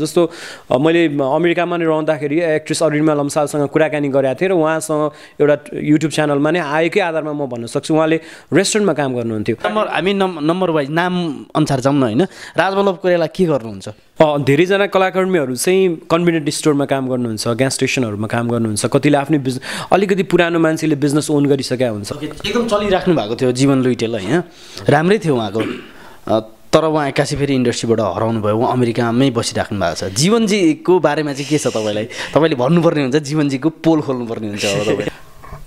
जस्तो मैले अमेरिकामा नै रहँदाखेरि एक्ट्रेस अड्रीमा लम्सालसँग कुराकानी गरेको थिएँ र उहाँसँग एउटा युट्युब च्यानलमा नै आएकै आधारमा म भन्न सक्छु उहाँले रेस्टुरेन्टमा काम गर्नुहुन्थ्यो। हामी नम्बर वाइज नाम अनुसार जाउँ न हैन। राजवल्लभ कोइराला के गर्नुहुन्छ? धेरैजना कलाकर्मीहरू चाहिँ कन्भिनियन्ट स्टोरमा काम गर्नुहुन्छ, ग्यास स्टेसनहरूमा काम गर्नुहुन्छ, कतिले आफ्नो अलिकति पुरानो मान्छेले बिजनेस ओन गरिसकेका हुन्छ। एकदम चलिराख्नु भएको थियो जीवन लुइटेल हैन, राम्रै थियो उहाँको, तर उहाँ एक्कासी फेरि इन्डस्ट्रीबाट हराउनु भयो। उहाँ अमेरिकामै बसिराख्नु भएको छ। जीवनजीको बारेमा चाहिँ के छ तपाईँलाई? तपाईँले भन्नुपर्ने हुन्छ, जीवनजीको पोल खोल्नुपर्ने हुन्छ अब तपाईँ।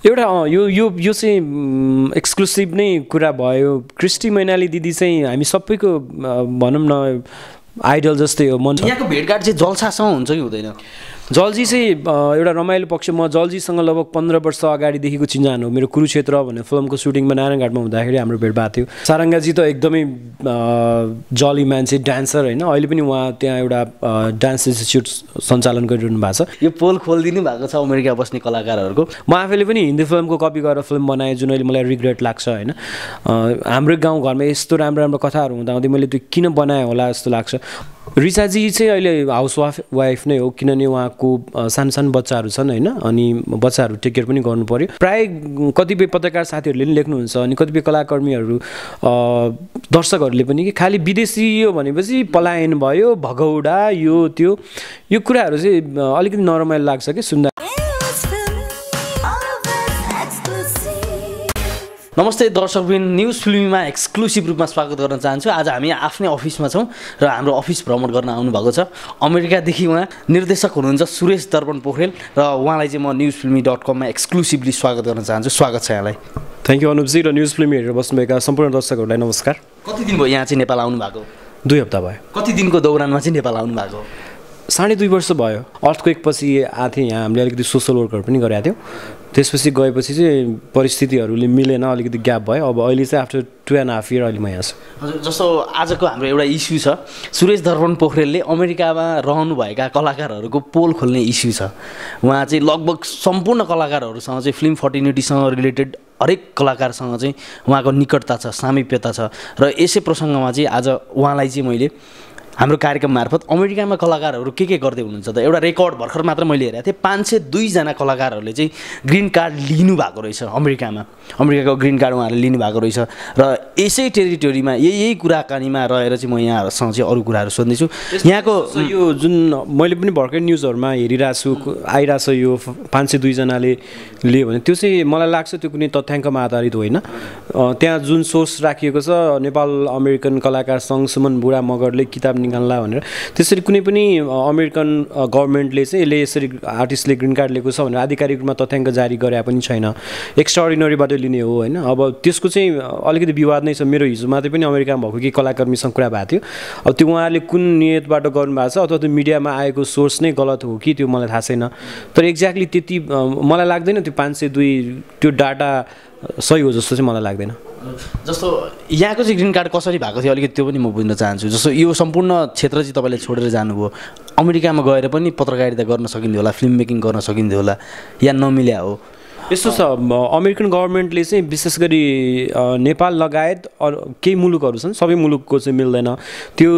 एउटा यो यो यो चाहिँ एक्सक्लुसिभ नै कुरा भयो। क्रिस्टी मैनाली दिदी चाहिँ हामी सबैको भनौँ न आइडल जस्तै हो। मन यहाँको भेटघाट चाहिँ जलसासँग हुन्छ कि हुँदैन? जलजी चाहिँ एउटा रमाइलो पक्ष, म जलजीसँग लगभग 15 वर्ष अगाडिदेखिको चिन्जान हो। मेरो कुरुक्षेत्र भन्ने फिल्मको सुटिङमा नारायणघाटमा हुँदाखेरि हाम्रो भेट भएको थियो। सारङ्गाजी त एकदमै जली मान्छे, डान्सर होइन, अहिले पनि उहाँ त्यहाँ एउटा डान्स इन्स्टिच्युट सञ्चालन गरिरहनु भएको छ। यो पोल खोलिदिनु भएको छ अमेरिका बस्ने कलाकारहरूको। म आफैले पनि हिन्दी फिल्मको कपी गरेर फिल्म बनाएँ जुन अहिले मलाई रिग्रेट लाग्छ होइन। हाम्रो गाउँघरमा यस्तो राम्रो राम्रो कथाहरू हुँदाहुँदै मैले त्यो किन बनाएँ होला जस्तो लाग्छ। रिसाजी चाहिँ अहिले हाउसवाइफ नै हो, किनभने उहाँको सानो सानो बच्चाहरू छन् होइन, अनि बच्चाहरू टेक केयर पनि गर्नु पऱ्यो। प्राय कतिपय पत्रकार साथीहरूले पनि लेख्नुहुन्छ, अनि कतिपय कलाकर्मीहरू दर्शकहरूले पनि कि खालि विदेशी यो भनेपछि पलायन भयो, भगौडा यो त्यो, यो कुराहरू चाहिँ अलिकति नरमाइलो लाग्छ कि सुन्दा। नमस्ते दर्शकबिन, न्युज फिल्मीमा एक्सक्लुसिभ रूपमा स्वागत गर्न चाहन्छु। आज हामी आफ्नै अफिसमा छौँ र हाम्रो अफिस भ्रमण गर्न आउनुभएको छ अमेरिकादेखि उहाँ निर्देशक हुनुहुन्छ सुरेश दर्पण पोखरेल, र उहाँलाई चाहिँ म न्युज फिल्मी .com मा एक्सक्लुसिभली स्वागत गर्न चाहन्छु। स्वागत छ यहाँलाई। Thank you अनुपजी। र न्युज फिल्मी हेरेर बस्नुभएका सम्पूर्ण दर्शकहरूलाई नमस्कार। कति दिन भयो यहाँ चाहिँ नेपाल आउनु भएको? 2 हप्ता भयो। कति दिनको दौरानमा चाहिँ नेपाल आउनु भएको? 2.5 वर्ष भयो। अर्थक्वेकपछि आएको थिएँ यहाँ, हामीले अलिकति सोसल वर्कहरू पनि गरेका थियौँ। त्यसपछि गएपछि चाहिँ परिस्थितिहरूले मिलेन, अलिकति ग्याप भयो। अब अहिले चाहिँ आफ्टर 2.5 इयर अहिले म यहाँ छु। जस्तो आजको हाम्रो एउटा इस्यु छ, सुरेश दर्पण पोखरेलले अमेरिकामा रहनुभएका कलाकारहरूको पोल खोल्ने इस्यु छ। उहाँ चाहिँ लगभग सम्पूर्ण कलाकारहरूसँग चाहिँ फिल्म फर्टिनिटीसँग रिलेटेड हरेक कलाकारसँग चाहिँ उहाँको निकटता छ, सामिप्यता छ, र यसै प्रसङ्गमा चाहिँ आज उहाँलाई चाहिँ मैले हाम्रो कार्यक्रम मार्फत अमेरिकामा कलाकारहरू के गर्दै हुनुहुन्छ त एउटा रेकर्ड भर्खर मात्र मैले हेरेको थिएँ, 502जना कलाकारहरूले चाहिँ ग्रिन कार्ड लिनु भएको रहेछ अमेरिकामा। अमेरिकाको ग्रिन कार्ड उहाँहरूले लिनुभएको रहेछ, र यसै टेरिटोरीमा यही कुराकानीमा रहेर चाहिँ म यहाँहरूसँग चाहिँ अरू कुराहरू सोध्दैछु। यहाँको यो जुन मैले पनि भर्खरै न्युजहरूमा हेरिरहेको छु आइरहेको छ, यो 502 जनाले लियो भने त्यो चाहिँ मलाई लाग्छ त्यो कुनै तथ्याङ्कमा आधारित होइन। त्यहाँ जुन सोर्स राखिएको छ, नेपाल अमेरिकन कलाकार सङ्घ सुमन बुढा मगरले किताब निकाल्ला भनेर, त्यसरी कुनै पनि अमेरिकन गभर्मेन्टले चाहिँ यसले यसरी आर्टिस्टले ग्रिन कार्ड लिएको छ भनेर आधिकारिक रूपमा तथ्याङ्क जारी गरे पनि छैन। एक्स्ट्राअर्डिनरीबाट लिने हो होइन। अब त्यसको चाहिँ अलिकति विवाद नै छ। मेरो हिजो मात्रै पनि अमेरिकामा भएको कि कलाकर्मीसँग कुरा भएको थियो। अब त्यो उहाँले कुन नियतबाट गर्नुभएको छ अथवा त्यो मिडियामा आएको सोर्स नै गलत हो कि त्यो मलाई थाहा छैन, तर एक्ज्याक्टली त्यति मलाई लाग्दैन त्यो 502 त्यो डाटा सही हो जस्तो चाहिँ मलाई लाग्दैन। जस्तो यहाँको चाहिँ ग्रिन कार्ड कसरी भएको थियो अलिकति त्यो पनि म बुझ्न चाहन्छु। जस्तो यो सम्पूर्ण क्षेत्र चाहिँ तपाईँले छोडेर जानुभयो, अमेरिकामा गएर पनि पत्रकारिता गर्न सकिन्थ्यो होला, फिल्म मेकिङ गर्न सकिन्थ्यो होला, या नमिल्या हो? यस्तो छ, अमेरिकन गभर्मेन्टले चाहिँ विशेष गरी नेपाल लगायत केही मुलुकहरू छन्, सबै मुलुकको चाहिँ मिल्दैन, त्यो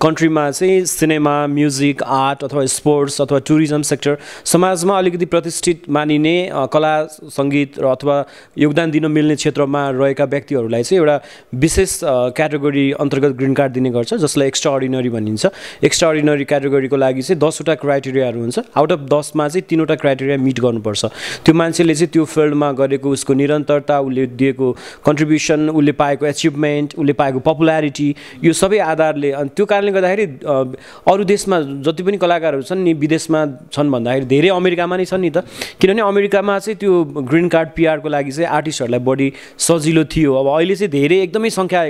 कन्ट्रीमा चाहिँ सिनेमा, म्युजिक, आर्ट अथवा स्पोर्ट्स अथवा टुरिज्म सेक्टर, समाजमा अलिकति प्रतिष्ठित मानिने कला सङ्गीत र अथवा योगदान दिन मिल्ने क्षेत्रमा रहेका व्यक्तिहरूलाई चाहिँ एउटा विशेष क्याटेगोरी अन्तर्गत ग्रिन कार्ड दिने गर्छ जसलाई एक्स्ट्राअर्डिनरी भनिन्छ। एक्स्ट्राअर्डिनरी क्याटेगोरीको लागि चाहिँ 10वटा क्राइटेरियाहरू हुन्छ, आउट अफ 10मा चाहिँ 3वटा क्राइटेरिया मिट गर्नुपर्छ। त्यो मान्छेले चाहिँ त्यो फिल्डमा गरेको उसको निरन्तरता, उसले दिएको कन्ट्रिब्युसन, उसले पाएको एचिभमेन्ट, उसले पाएको पपुल्यारिटी, यो सबै आधारले। अनि त्यो कारणले गर्दाखेरि अरू देशमा जति पनि कलाकारहरू छन् नि विदेशमा छन् भन्दाखेरि धेरै अमेरिकामा नै छन् नि त, किनभने अमेरिकामा चाहिँ त्यो ग्रिन कार्ड पिआरको लागि चाहिँ आर्टिस्टहरूलाई बढी सजिलो थियो। अब अहिले चाहिँ धेरै एकदमै सङ्ख्या,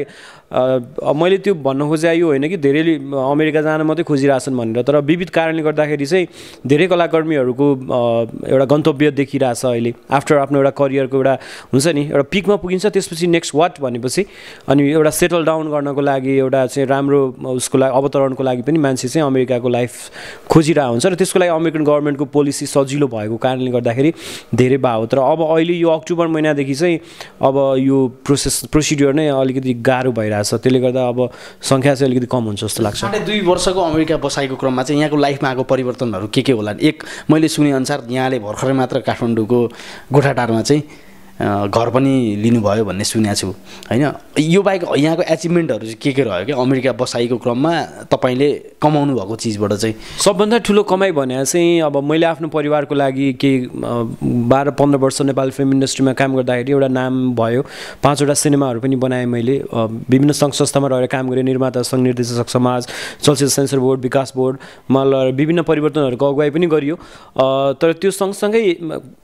मैले त्यो भन्न खोजेँ यो होइन कि धेरैले अमेरिका जान मात्रै खोजिरहेछन् भनेर, तर विविध कारणले गर्दाखेरि चाहिँ धेरै कलाकर्मीहरूको एउटा गन्तव्य देखिरहेछ अहिले। आफ्टर आफ्नो एउटा करियरको एउटा हुन्छ नि, एउटा पिकमा पुगिन्छ, त्यसपछि नेक्स्ट वाट भनेपछि अनि एउटा सेटल डाउन गर्नको लागि एउटा चाहिँ राम्रो उसको लागि अवतरणको लागि पनि मान्छे चाहिँ अमेरिकाको लाइफ खोजिरहेको हुन्छ, र त्यसको लागि अमेरिकन गभर्मेन्टको पोलिसी सजिलो भएको कारणले गर्दाखेरि धेरै भयो। तर अब अहिले यो अक्टोबर महिनादेखि चाहिँ अब यो प्रोसेस प्रोसिड्योर नै अलिकति गाह्रो भइरहेको आएछ त्यसले गर्दा अब संख्या चाहिँ अलिकति कम हुन्छ जस्तो लाग्छ। 2 वर्षको अमेरिका बसाइको क्रममा चाहिँ यहाँको लाइफमा आएको परिवर्तनहरू के होला? एक मैले सुने अनुसार यहाँले भर्खरै मात्र काठमाडौँको गोठाटारमा चाहिँ घर पनि लिनुभयो भन्ने सुनेको छु हैन। यो बाहेक यहाँको एचिभमेन्टहरु के रह्यो के अमेरिका बसाइको क्रममा तपाईले कमाउनु भएको चीजबाट? चाहिँ सबभन्दा ठूलो कमाई भने चाहिँ अब मैले आफ्नो परिवारको लागि के 12-15 वर्ष नेपाल फिल्म इन्डस्ट्रीमा काम गर्दाखेरि एउटा नाम भयो, 5 वटा सिनेमाहरु पनि बनाए मैले, विभिन्न संघ संस्थामा रहेर काम गरे, निर्माता संघ, निर्देशक समाज, चलचित्र सेन्सर बोर्ड, विकास बोर्डमा विभिन्न परिवर्तनहरुको अगुवाई पनि गरियो। तर त्यो सँगसँगै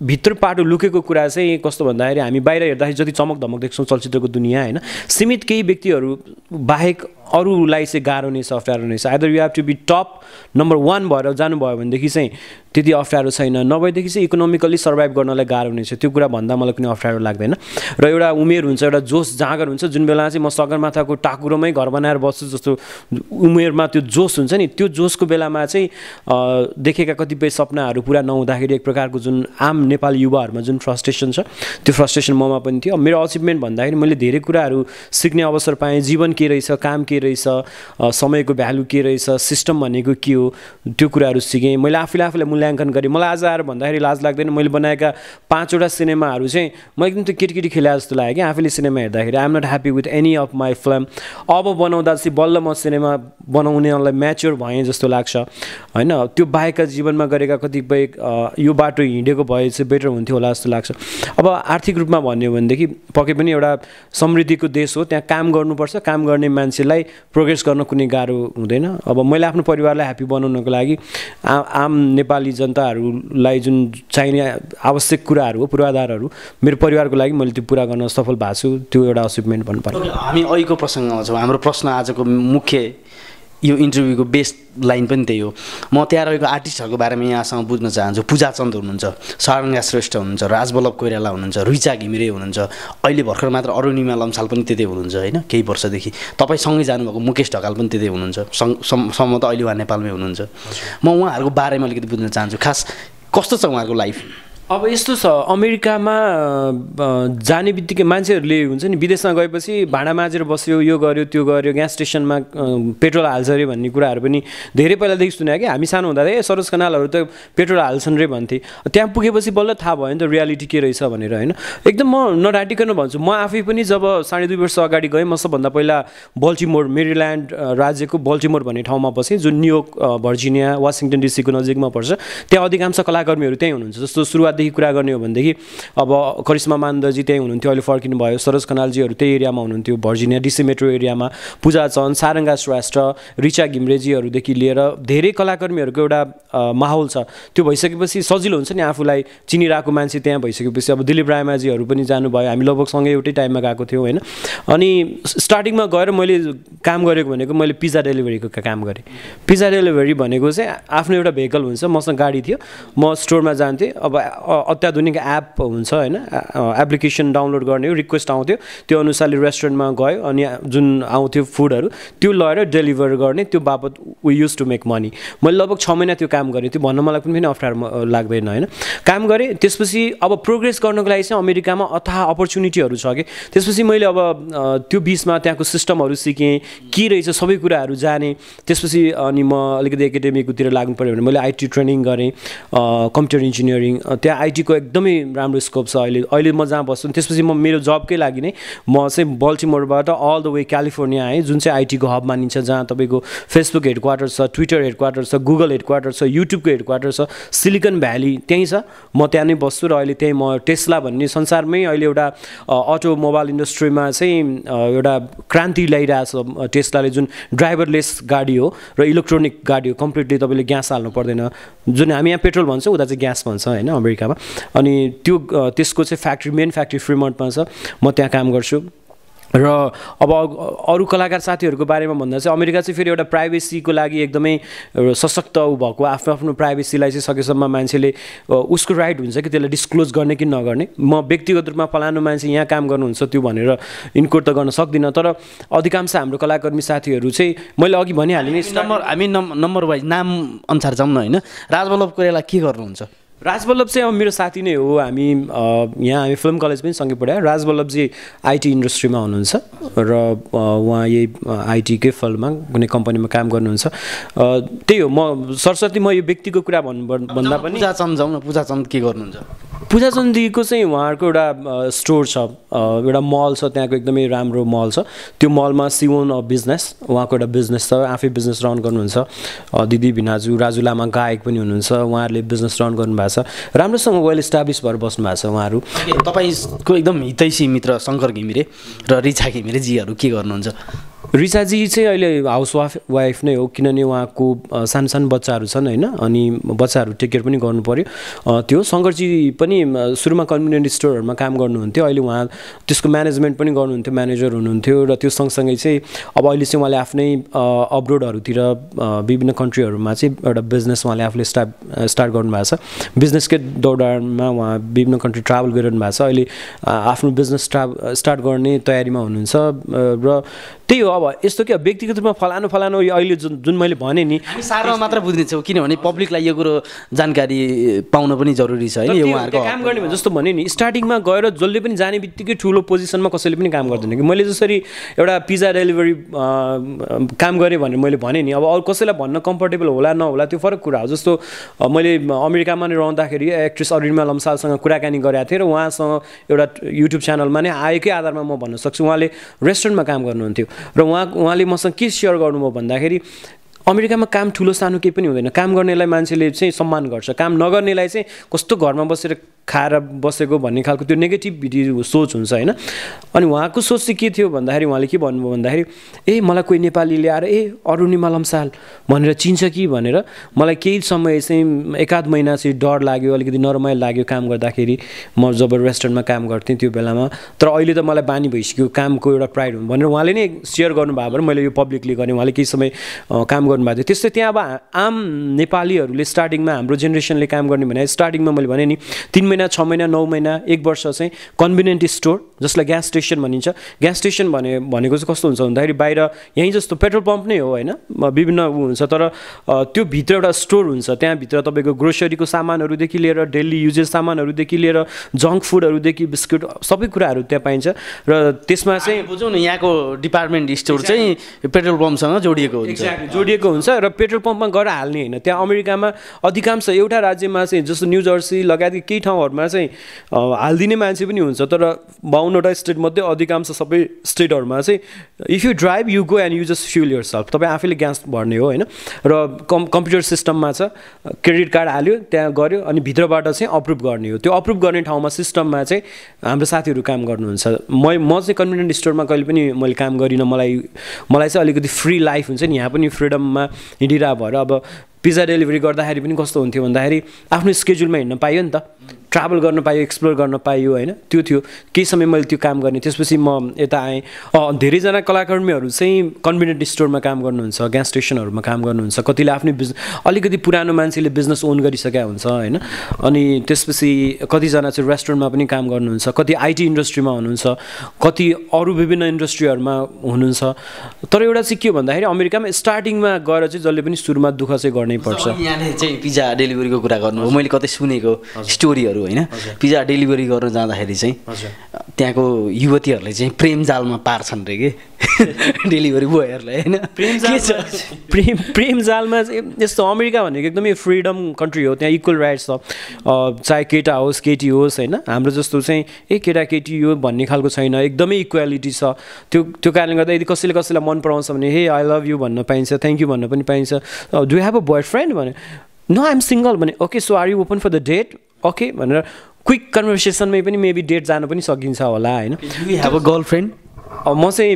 भित्र पाटो लुकेको कुरा चाहिँ कस्तो भन्दा हामी बाहिर हेर्दाखेरि जति चमक धमक देख्छौं चलचित्रको दुनिया हैन, सीमित केही व्यक्तिहरु बाहेक अरुलाई चाहिँ गाह्रो नै अप्ठ्यारो नै छ। Either you have to be top number 1 भएर जानुभयो भनेदेखि चाहिँ त्यति अप्ठ्यारो छैन, नभएदेखि चाहिँ इकोनोमिकली सर्भाइभ गर्नलाई गाह्रो नै छ। त्यो कुरा भन्दा मलाई कुनै अप्ठ्यारो लाग्दैन र एउटा उमेर हुन्छ, एउटा जोश जागर हुन्छ, जुन बेला चाहिँ म सगरमाथाको टाकुरोमै घर बनाएर बस्छु जस्तो उमेरमा त्यो जोश हुन्छ नि, त्यो जोशको बेलामा चाहिँ देखेका कतिपय सपनाहरू पूरा नहुँदाखेरि एक प्रकारको जुन आम नेपाली युवाहरुमा जुन फ्रस्ट्रेसन छ त्यो फ्रस्ट्रेसन ममा पनि थियो। मेरो अचिभमेन्ट भन्दाखेरि मैले धेरै कुराहरू सिक्ने अवसर पाएँ, जीवन के रहेछ, काम के रहेछ, समयको भ्यालु के रहेछ, सिस्टम भनेको के हो, त्यो कुराहरू सिकेँ। मैले आफूलाई मूल्याङ्कन गरेँ। मलाई आज आएर भन्दाखेरि लाज लाग्दैन, मैले बनाएका 5 वटा सिनेमाहरू चाहिँ म एकदम त्यो किटकिटी खेला जस्तो लाग्यो कि आफूले सिनेमा हेर्दाखेरि। I'm not happy with any of my film. अब बनाउँदा चाहिँ बल्ल म सिनेमा बनाउनेलाई म्याच्योर भएँ जस्तो लाग्छ हैन। त्यो बाहेकका जीवनमा गरेका कतिपय यो बाटो हिँडेको भए चाहिँ बेटर हुन्थ्यो होला जस्तो लाग्छ। अब आर्थिक रूपमा भन्यो भनेदेखि पक्कै पनि एउटा समृद्धिको देश हो, त्यहाँ काम गर्नुपर्छ, काम गर्ने मान्छेलाई प्रोग्रेस गर्न कुनै गाह्रो हुँदैन। अब मैले आफ्नो परिवारलाई ह्याप्पी बनाउनको लागि आम नेपाली जनताहरूलाई जुन चाहिने आवश्यक कुराहरू हो, पूर्वाधारहरू, मेरो परिवारको लागि मैले त्यो पुरा गर्न सफल भएको छु। त्यो एउटा अचिभमेन्ट भन्नुपर्छ। हामी अहिलेको प्रसङ्गमा छौँ। हाम्रो प्रश्न आजको मुख्य यो इन्टरभ्यूको बेस्ट लाइन पनि त्यही हो। म त्यहाँ रहेको आर्टिस्टहरूको बारेमा यहाँसँग बुझ्न चाहन्छु। पूजा चन्द हुनुहुन्छ, सारङ्गा श्रेष्ठ हुनुहुन्छ, राजबल्लभ कोइराला हुनुहुन्छ, रुचा घिमिरे हुनुहुन्छ, अहिले भर्खर मात्र अरुणिमा लम्साल पनि त्यतै हुनुहुन्छ हैन, केही वर्षदेखि तपाईसँगै जानुभएको मुकेश ढकाल पनि त्यतै हुनुहुन्छ, सम्मत अहिले उहाँ नेपालमै हुनुहुन्छ। म उहाँहरूको बारेमा अलिकति बुझ्न चाहन्छु, खास कस्तो छ उहाँहरूको लाइफ? अब यस्तो छ, अमेरिकामा जाने बित्तिकै मान्छेहरूले हुन्छ नि विदेशमा गएपछि भाँडा माझेर बस्यो, यो गर्यो त्यो गर्यो, ग्यास स्टेसनमा पेट्रोल हाल्छ रे भन्ने कुराहरू पनि धेरै पहिलादेखि सुने कि। हामी सानो हुँदा सरोज खनालहरू त पेट्रोल हाल्छन् रे भन्थे, त्यहाँ पुगेपछि बल्ल थाहा भयो नि त रियालिटी के रहेछ भनेर हैन। एकदम म नडाटिकन भन्छु, म आफै पनि जब 2.5 वर्ष अगाडि गएँ, म सबभन्दा पहिला बल्टिमोर, मेरिल्यान्ड राज्यको बल्टिमोर भन्ने ठाउँमा बसेँ, जुन न्युयोर्क, भर्जिनिया, वासिङटन डिसीको नजिकमा पर्छ। त्यहाँ अधिकांश कलाकर्मीहरू त्यहीँ हुनुहुन्छ। जस्तो सुरुवात देखि कुरा गर्ने हो भनेदेखि अब करिश्मा मानन्दजी त्यही हुनुहुन्थ्यो, अहिले फर्किनु भयो, सरोज खनालजीहरू त्यही एरियामा हुनुहुन्थ्यो, भर्जिनिया डिसी मेट्रो एरियामा, पूजा चन्द, सारङ्गा श्रेष्ठ, रिचा घिम्रेजीहरूदेखि लिएर धेरै कलाकर्मीहरूको एउटा माहौल छ। त्यो भइसकेपछि सजिलो हुन्छ नि, आफूलाई चिनिरहेको मान्छे त्यहाँ भइसकेपछि। अब दिलीप रायमाजीहरू पनि जानुभयो, हामी लगभग सँगै एउटै टाइममा गएको थियौँ होइन। अनि स्टार्टिङमा गएर मैले काम गरेको भनेको मैले पिज्जा डेलिभरीको काम गरेँ। पिज्जा डेलिभरी भनेको चाहिँ आफ्नो एउटा भेहिकल हुन्छ, मसँग गाडी थियो, म स्टोरमा जान्थेँ। अब अत्याधुनिक एप हुन्छ हैन, एप्लिकेसन डाउनलोड गर्ने हो, रिक्वेस्ट आउँथ्यो, त्यो अनुसारले रेस्टुरेन्टमा गयो अनि जुन आउँथ्यो फुडहरू त्यो लगेर डेलिभर गर्ने, त्यो बापत we use to make money. मैले लगभग 6 महिना त्यो काम गरेँ। त्यो भन्न मलाई पनि अप्ठ्यारो लाग्दैन हैन, काम गरेँ। त्यसपछि अब प्रोग्रेस गर्नको लागि चाहिँ अमेरिकामा अथाह अपर्च्युनिटीहरू छ कि। त्यसपछि मैले अब त्यो बीचमा त्यहाँको सिस्टमहरू सिकेँ के रहेछ, सबै कुराहरू जाने। त्यसपछि अनि म अलिकति एकाडेमिकतिर लाग्नु पऱ्यो भने मैले आइटी ट्रेनिङ गरेँ, कम्प्युटर इन्जिनियरिङ, त्यहाँ आइटीको एकदमै राम्रो स्कोप छ अहिले। अहिले म जहाँ बस्छु त्यसपछि म मेरो जबकै लागि नै म चाहिँ बल्टिमोरबाट अल द वे क्यालिफोर्निया आएँ, जुन चाहिँ आइटीको हब मानिन्छ, जहाँ तपाईँको फेसबुक हेडक्वार्टर छ, ट्विटर हेडक्वार्टर छ, गुगल हेडक्वार्टर छ, युट्युबको हेडक्वार्टर छ, सिलिकन भ्याली त्यहीँ छ, म त्यहाँ नै बस्छु। र अहिले त्यहीँ म टेस्ला भन्ने संसारमै अहिले एउटा अटोमोबाइल इन्डस्ट्रीमा चाहिँ एउटा क्रान्ति ल्याइरहेछ टेस्लाले, जुन ड्राइभरलेस गाडी हो र इलेक्ट्रोनिक गाडी हो, कम्प्लिटली तपाईँले ग्यास हाल्नु पर्दैन। जुन हामी यहाँ पेट्रोल भन्छौँ, उता चाहिँ ग्यास भन्छ होइन अमेरिकामा। अनि त्यसको चाहिँ फ्याक्ट्री, मेन फ्याक्ट्री फ्रीमन्टमा छ, म त्यहाँ काम गर्छु। र अब अरू कलाकार साथीहरूको बारेमा भन्दा चाहिँ अमेरिका चाहिँ फेरि एउटा प्राइभेसीको लागि एकदमै सशक्त भएको, आफ्नो आफ्नो प्राइभेसीलाई चाहिँ सकेसम्म मान्छेले उसको राइट हुन्छ कि त्यसलाई डिस्क्लोज गर्ने कि नगर्ने। म व्यक्तिगत रूपमा फलानु मान्छे यहाँ काम गर्नुहुन्छ त्यो भनेर इन्क्लोड त गर्न सक्दिनँ, तर अधिकांश हाम्रो कलाकर्मी साथीहरू चाहिँ मैले अघि भनिहालेँ नि, नम्बर वाइज नाम अनुसार जाउँ न होइन। राजबल्लभ कोइराला के गर्नुहुन्छ? राजवल्लभ चाहिँ अब मेरो साथी नै हो. हामी यहाँ हामी फिल्म कलेज पनि सँगै पढ्यौँ. राजवल्लभजी आईटी इन्डस्ट्रीमा हुनुहुन्छ र उहाँ यही आइटीकै फिल्डमा कुनै कम्पनीमा काम गर्नुहुन्छ. त्यही हो, म सरस्वती म यो व्यक्तिको कुरा भन्दा पनि पूजाचन्द के गर्नुहुन्छ? पूजाचन्दजीको चाहिँ उहाँहरूको एउटा स्टोर छ, एउटा मल छ, त्यहाँको एकदमै राम्रो मल छ. त्यो मलमा सी ओन अफ बिजनेस, उहाँको एउटा बिजनेस छ, आफै बिजनेस रन गर्नुहुन्छ. दिदी भिनाजु राजु लामा गायक पनि हुनुहुन्छ, उहाँहरूले बिजनेस रन गर्नुभएको छ, राम्रोसँग वेल इस्टाब्लिस भएर बस्नु भएको छ. उहाँहरू तपाईँको एकदम हितैषी मित्र शङ्कर घिमिरे र रिचा घिमिरेजीहरू के गर्नुहुन्छ? रिचाजी चाहिँ अहिले हाउसवाइफ नै हो, किनभने उहाँको सानो सानो बच्चाहरू छन् होइन, अनि बच्चाहरू टेक केयर पनि गर्नुपऱ्यो. त्यो शङ्करजी पनि सुरुमा कन्भिनियन्ट स्टोरहरूमा काम गर्नुहुन्थ्यो, अहिले उहाँ त्यसको म्यानेजमेन्ट पनि गर्नुहुन्थ्यो, म्यानेजर हुनुहुन्थ्यो. र त्यो सँगसँगै चाहिँ अब अहिले चाहिँ उहाँले आफ्नै अब्रोडहरूतिर विभिन्न कन्ट्रीहरूमा चाहिँ एउटा बिजनेस उहाँले आफूले स्टार्ट गर्नुभएको छ. बिजनेसकै दौडानमा उहाँ विभिन्न कन्ट्री ट्राभल गरिरहनु भएको छ, अहिले आफ्नो बिजनेस स्टार्ट गर्ने तयारीमा हुनुहुन्छ. र त्यही हो, अब यस्तो के व्यक्तिगत रूपमा फलानु फलानु यो अहिले जुन मैले भने नि हामी सारमा मात्र बुझ्नेछौँ, किनभने पब्लिकलाई यो कुरो जानकारी पाउन पनि जरुरी छ होइन. उहाँहरूको काम गर्ने भने जस्तो भने नि स्टार्टिङमा गएर जसले पनि जाने बित्तिकै ठुलो पोजिसनमा कसैले पनि काम गर्दैन कि. मैले जसरी एउटा पिज्जा डेलिभरी काम गरेँ भनेर मैले भने नि, अब अरू कसैलाई भन्न कम्फर्टेबल होला नहोला त्यो फरक कुरा हो. जस्तो मैले अमेरिकामा नै रहँदाखेरि एक्ट्रेस अरुणिमा लम्सालसँग कुराकानी गरेको थिएँ र उहाँसँग एउटा युट्युब च्यानलमा नै आएकै आधारमा म भन्न सक्छु. उहाँले रेस्टुरेन्टमा काम गर्नुहुन्थ्यो र उहाँले मसँग के सेयर गर्नुभयो भन्दाखेरि अमेरिकामा काम ठुलो सानो केही पनि हुँदैन, काम गर्नेलाई मान्छेले चाहिँ सम्मान गर्छ, काम नगर्नेलाई चाहिँ कस्तो घरमा बसेर खाएर बसेको भन्ने खालको त्यो नेगेटिभिटी सोच हुन्छ होइन. अनि उहाँको सोच चाहिँ के थियो भन्दाखेरि उहाँले के भन्नुभयो भन्दाखेरि ए मलाई कोही नेपाली ल्याएर ए अरुणिमा लम्साल भनेर चिन्छ कि भनेर मलाई केही समय चाहिँ एकाध महिना चाहिँ डर लाग्यो, अलिकति नरमाइलो लाग्यो काम गर्दाखेरि. म जब रेस्टुरेन्टमा काम गर्थेँ त्यो बेलामा, तर अहिले त मलाई बानी भइसक्यो कामको एउटा प्राइड हो भनेर उहाँले नै सेयर गर्नुभयो भने मैले यो पब्लिकली गरेँ. उहाँले केही समय काम गर्नुभएको थियो. त्यस्तै त्यहाँ अब आम नेपालीहरूले स्टार्टिङमा हाम्रो जेनेरेसनले काम गर्ने भने स्टार्टिङमा मैले भने नि 3 महिना 6 महिना 9 महिना 1 वर्ष चाहिँ कन्भिनियन्ट स्टोर जसलाई ग्यास स्टेसन भनिन्छ. ग्यास स्टेसन भनेको चाहिँ कस्तो हुन्छ भन्दाखेरि बाहिर यहीँ जस्तो पेट्रोल पम्प नै हो होइन, विभिन्न ऊ हुन्छ, तर त्यो भित्र एउटा स्टोर हुन्छ. त्यहाँभित्र तपाईँको ग्रोसरीको सामानहरूदेखि लिएर डेली युजेस सामानहरूदेखि लिएर जङ्क फुडहरूदेखि बिस्कुट सबै कुराहरू त्यहाँ पाइन्छ. र त्यसमा चाहिँ बुझौँ न यहाँको डिपार्टमेन्ट स्टोर चाहिँ पेट्रोल पम्पसँग जोडिएको हुन्छ र पेट्रोल पम्पमा गएर हाल्ने होइन. त्यहाँ अमेरिकामा अधिकांश एउटा राज्यमा चाहिँ जस्तो न्यू जर्सी लगायतका केही ठाउँहरूमा चाहिँ हालिदिने मान्छे पनि हुन्छ, तर 52 स्टेट मध्ये अधिकांश सबै स्टेटहरूमा चाहिँ if you drive you go and you just fuel yourself, तपाईँ आफैले ग्यास भर्ने हो होइन. र कम्प्युटर सिस्टममा छ, क्रेडिट कार्ड हाल्यो त्यहाँ गऱ्यो अनि भित्रबाट चाहिँ अप्रुभ गर्ने हो. त्यो अप्रुभ गर्ने ठाउँमा सिस्टममा चाहिँ हाम्रो साथीहरू काम गर्नुहुन्छ. म चाहिँ कन्भिनियन्ट स्टोरमा कहिले पनि मैले काम गरिनँ. मलाई चाहिँ अलिकति फ्री लाइफ हुन्छ नि, यहाँ पनि फ्रिडममा हिँडिरह भएर. अब पिज्जा डेलिभरी गर्दाखेरि पनि कस्तो हुन्थ्यो भन्दाखेरि आफ्नो स्केड्युलमा हिँड्न पाइयो नि त, ट्राभल गर्न पायो, एक्सप्लोर गर्न पायो होइन. त्यो थियो केही समय मैले त्यो काम गर्ने. त्यसपछि म यता आएँ. धेरैजना कलाकर्मीहरू चाहिँ कन्भिनियन्ट स्टोरमा काम गर्नुहुन्छ, ग्यास स्टेसनहरूमा काम गर्नुहुन्छ, कतिले आफ्नै अलिकति पुरानो मान्छेले बिजनेस ओन गरिसकेका हुन्छ होइन. अनि त्यसपछि कतिजना चाहिँ रेस्टुरेन्टमा पनि काम गर्नुहुन्छ, कति आइटी इन्डस्ट्रीमा हुनुहुन्छ, कति अरू विभिन्न इन्डस्ट्रीहरूमा हुनुहुन्छ. तर एउटा चाहिँ के भन्दाखेरि अमेरिकामा स्टार्टिङमा गएर चाहिँ जसले पनि सुरुमा दुःख चाहिँ गर्नै पर्छ. यहाँले चाहिँ पिज्जा डेलिभरीको कुरा गर्नुभयो, मैले कतै सुनेको स्टोरीहरू होइन, पिज्जा डेलिभरी गर्न जाँदाखेरि चाहिँ त्यहाँको युवतीहरूले चाहिँ प्रेम जालमा पार्छन् रे के डेलिभरी बोयहरूलाई होइन. प्रेम जालमा चाहिँ यस्तो अमेरिका भनेको एकदमै फ्रिडम कन्ट्री हो, त्यहाँ इक्वल राइट्स छ, चाहे केटा होस् केटी होस् होइन. हाम्रो जस्तो चाहिँ ए केटा केटी यो भन्ने खालको छैन, एकदमै इक्वालिटी छ. त्यो कारणले गर्दा यदि कसैले कसैलाई मन पराउँछ भने हे आई लभ यु भन्न पाइन्छ, थ्याङ्क यू भन्न पनि पाइन्छ. Do you have a boyfriend भने नो आइएम सिङ्गल भने okay so are you open for the date okay भनेर क्विक कन्भर्सेसनमै पनि मेबी डेट जानु पनि सकिन्छ होला होइन. You have a girlfriend? म चाहिँ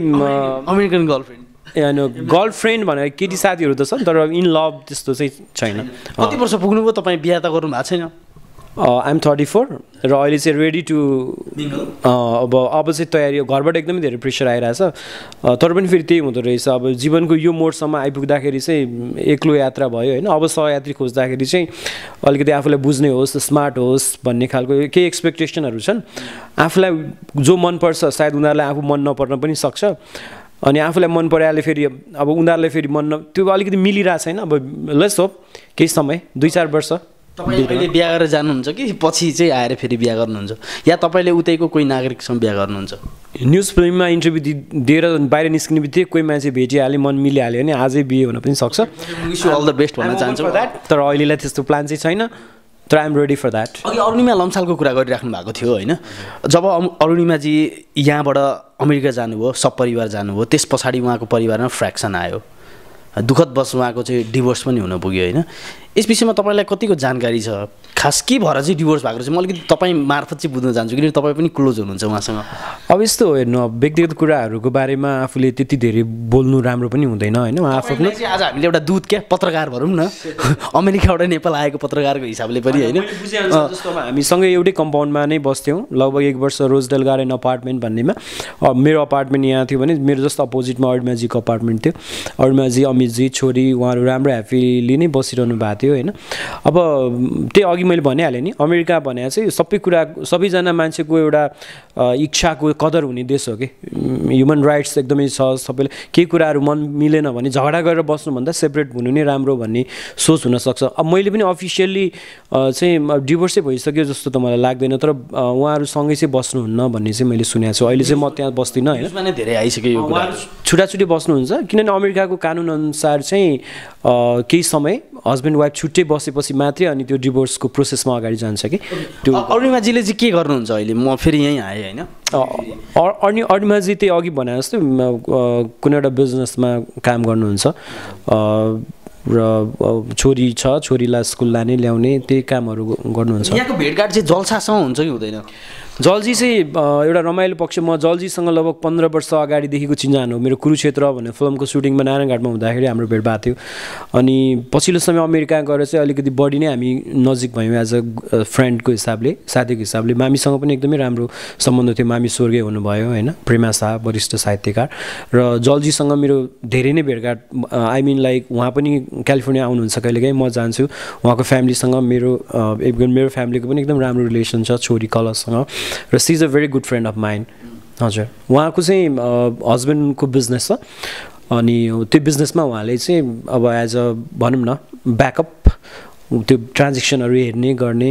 अमेरिकन गर्लफ्रेन्ड गर्लफ्रेन्ड भनेर केटी साथीहरू त छन्, तर इन लभ त्यस्तो चाहिँ छैन. कति वर्ष पुग्नुभयो तपाईँ? बिहा त गर्नु भएको छैन? आइएम 34 र अहिले चाहिँ रेडी टु अब चाहिँ तयारी हो. घरबाट एकदमै धेरै प्रेसर आइरहेछ, तर पनि फेरि त्यही हुँदो रहेछ. अब जीवनको यो मोडसम्म आइपुग्दाखेरि चाहिँ एक्लो यात्रा भयो होइन. अब सहयात्री खोज्दाखेरि चाहिँ अलिकति आफूलाई बुझ्ने होस्, स्मार्ट होस् भन्ने खालको केही एक्सपेक्टेसनहरू छन्. आफूलाई जो मनपर्छ सायद उनीहरूलाई आफू मन नपर्न पनि सक्छ, अनि आफूलाई मन पराले फेरि अब उनीहरूलाई फेरि मन त्यो अलिकति मिलिरहेको छैन. अब लेट्स होप केही समय 2-4 वर्ष तपाईले पहिले बिहे गरेर जानुहुन्छ कि पछि चाहिँ आएर फेरि बिहे गर्नुहुन्छ या तपाईले उतैको कुनै नागरिकसँग बिहे गर्नुहुन्छ न्यूज फ्रेममा इन्टरभ्यु दिएर बाहिर निस्किने बित्तिकै कुनै मान्छे भेटिहाले मन मिलिहाल्यो भने आजै बिहे हुन पनि सक्छ wish you all the best भन्न चाहन्छु तर अहिलेलाई त्यस्तो प्लान चाहिँ छैन तर I am ready for that अघि अरुणिमा लम्सालको कुरा गरिराख्नु भएको थियो हैन जब अरुणिमाजी यहाँबाट अमेरिका जानुभयो सपरिवार जानुभयो त्यस पछाडी उहाँको परिवारमा फ्र्याक्सन आयो दुखद बस उहाँको चाहिँ डिभोर्स पनि हुन पुग्यो हैन यस विषयमा तपाईलाई कतिको जानकारी छ खास के भएर चाहिँ डिभोर्स भएको छ म अलिकति तपाई मार्फत चाहिँ बुझ्न चाहन्छु किनकि तपाई पनि क्लोज हुनुहुन्छ उहाँसँग अब यस्तो हेर्नु अब व्यक्तिगत कुराहरुको बारेमा आफूले त्यति धेरै बोल्नु राम्रो पनि हुँदैन हैन आफूले आज हामीले एउटा दूत के पत्रकार भरौं न अमेरिकाबाट नेपाल आएको पत्रकारको हिसाबले पनि हैन जस्तो हामी सँगै एउटै कम्पाउन्डमा नै बस्थ्यौं लगभग 1 वर्ष रोजडेल गार्डन अपार्टमेन्ट भन्नेमा मेरो अपार्टमेन्ट यहाँ थियो भने मेरो जस्ट अपोजिटमा अरुणाजीको अपार्टमेन्ट थियो अरुणाजी अमितजी छोरी उहाँहरु राम्रो ह्यापीली नै बसिरहनु भएको अब त्यो अघि मैले भनिहाले नि अमेरिका भने चाहिँ सबै कुरा सबैजना मान्छेको एउटा इच्छाको कदर हुने देश हो के ह्युमन राइट्स एकदमै छ सबैले केही कुराहरू मन मिलेन भने झगडा गरेर बस्नुभन्दा सेपरेट हुनु नै राम्रो भन्ने सोच हुनसक्छ अब मैले पनि अफिसियल्ली चाहिँ डिभोर्सै भइसक्यो जस्तो त मलाई लाग्दैन तर उहाँहरूसँगै चाहिँ बस्नुहुन्न भन्ने चाहिँ मैले सुनेको छु अहिले चाहिँ म त्यहाँ बस्दिनँ होइन धेरै आइसक्यो छुट्टाछुट्टै बस्नुहुन्छ किनभने अमेरिकाको कानुनअनुसार चाहिँ केही समय हस्बेन्ड वाइफ छुट्टै बसेपछि मात्रै अनि त्यो डिभोर्सको प्रोसेसमा अगाडि जान्छ कि त्यो अरुणिमाजीले चाहिँ के गर्नुहुन्छ अहिले म फेरि यहीँ आएँ हैन अनि अरुणिमाजी त्यही अघि भने जस्तो कुनै एउटा बिजनेसमा काम गर्नुहुन्छ र छोरी छ छोरीलाई स्कुल लाने ल्याउने त्यही कामहरू गर्नुहुन्छ यहाँको भेटघाट चाहिँ जलसासँग हुन्छ कि हुँदैन जलजी चाहिँ एउटा रमाइलो पक्ष म जलजीसँग लगभग 15 वर्ष अगाडिदेखिको चिन्जान हो मेरो कुरुक्षेत्र भन्ने फिल्मको सुटिङमा नारायणघाटमा हुँदाखेरि हाम्रो भेट भएको थियो अनि पछिल्लो समय अमेरिका गएर चाहिँ अलिकति बढी नै हामी नजिक भयौँ एज अ फ्रेन्डको हिसाबले साथीको हिसाबले मामीसँग पनि एकदमै राम्रो सम्बन्ध थियो मामी स्वर्गीय हुनुभयो होइन प्रेमा शाह वरिष्ठ साहित्यकार र जलजीसँग मेरो धेरै नै भेटघाट आई मिन लाइक उहाँ पनि क्यालिफोर्निया आउनुहुन्छ कहिलेकाहीँ म जान्छु उहाँको फ्यामिलीसँग मेरो फ्यामिलीको पनि एकदम राम्रो रिलेसन छ छोरी कलशसँग र she is a very good friend of mind हजुर उहाँको चाहिँ हस्बेन्डको बिजनेस छ अनि त्यो बिजनेसमा उहाँले चाहिँ अब एज अ भनौँ न ब्याकअप त्यो ट्रान्जेक्सनहरू हेर्ने गर्ने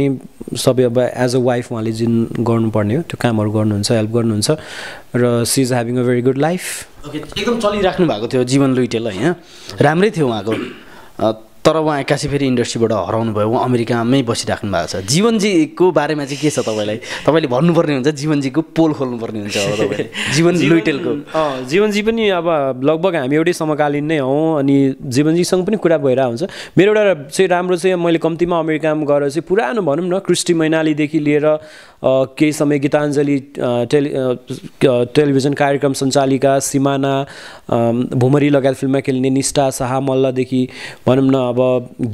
सबै अब एज अ वाइफ उहाँले जुन गर्नुपर्ने हो त्यो कामहरू गर्नुहुन्छ हेल्प गर्नुहुन्छ र she is having a very good life एकदम चलिराख्नु भएको थियो जीवन लुइटेल होइन राम्रै थियो उहाँको तर वहाँ एक्कासी फेरि इन्डस्ट्रीबाट हराउनु भयो उहाँ अमेरिकामै बसिराख्नु भएको छ जीवनजीको बारेमा चाहिँ के छ तपाईँलाई तपाईँले भन्नुपर्ने हुन्छ जीवनजीको पोल खोल्नुपर्ने हुन्छ तपाईँ जीवन लुइटेलको जीवनजी पनि अब लगभग हामी एउटै समकालीन नै हौँ अनि जीवनजीसँग पनि कुरा भइरहेको हुन्छ मेरो एउटा चाहिँ राम्रो चाहिँ मैले कम्तीमा अमेरिकामा गएर चाहिँ पुरानो भनौँ न कृष्टि मैनालीदेखि लिएर केही समय गीताञ्जली टेलिभिजन कार्यक्रम सञ्चालिका सिमाना भुमरी लगायत फिल्ममा खेल्ने निष्ठा शाह मल्लदेखि भनौँ न अब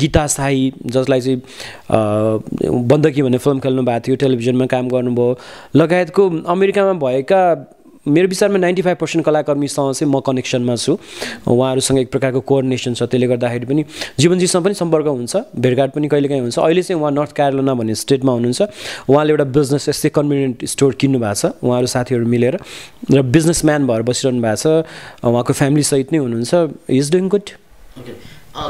गीता साई जसलाई चाहिँ बन्दकी भन्ने फिल्म खेल्नु भएको थियो टेलिभिजनमा काम गर्नुभयो लगायतको अमेरिकामा भएका मेरो विचारमा 95% कलाकर्मीसँग चाहिँ म कनेक्सनमा छु उहाँहरूसँग एक प्रकारको कोअर्डिनेसन छ त्यसले गर्दाखेरि पनि जीवनजीसँग पनि सम्पर्क हुन्छ भेटघाट पनि कहिलेकाहीँ हुन्छ अहिले चाहिँ उहाँ नर्थ क्यारोलिना भन्ने स्टेटमा हुनुहुन्छ उहाँले एउटा बिजनेस यस्तै कन्भिनियन्ट स्टोर किन्नु भएको छ उहाँहरू साथीहरू मिलेर र बिजनेसम्यान भएर बसिरहनु भएको छ उहाँको फ्यामिलीसहित नै हुनुहुन्छ इज डुइङ गुड